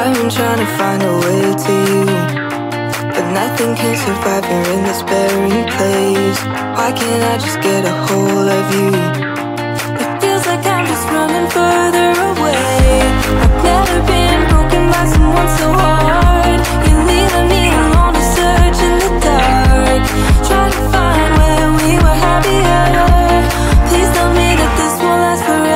I've been trying to find a way to you, but nothing can survive here in this barren place. Why can't I just get a hold of you? It feels like I'm just running further away. I've never been broken by someone so hard. You're leaving me alone to search in the dark, trying to find where we were happier. Please tell me that this won't last forever.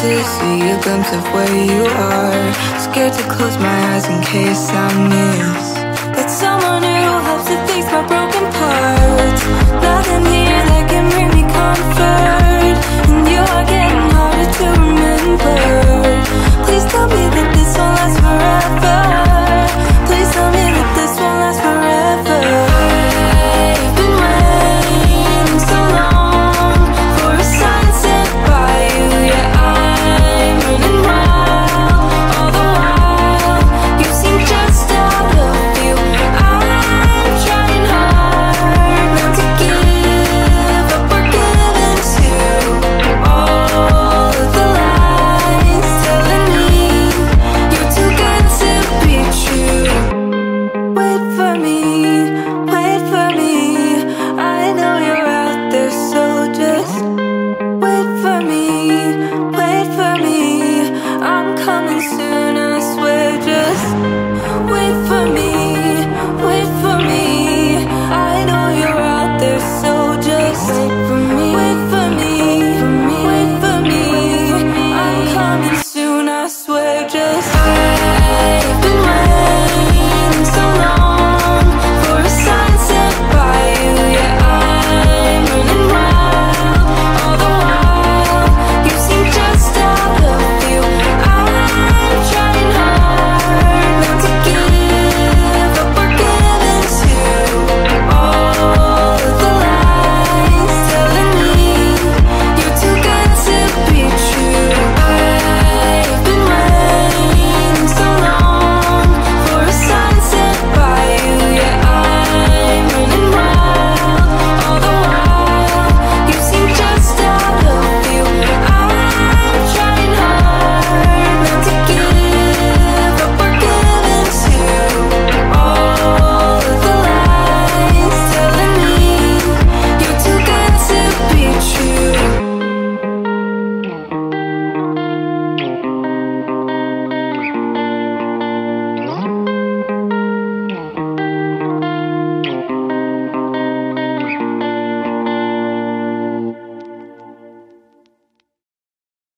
To see a glimpse of where you are, scared to close my eyes in case I miss that someone who helps to fix my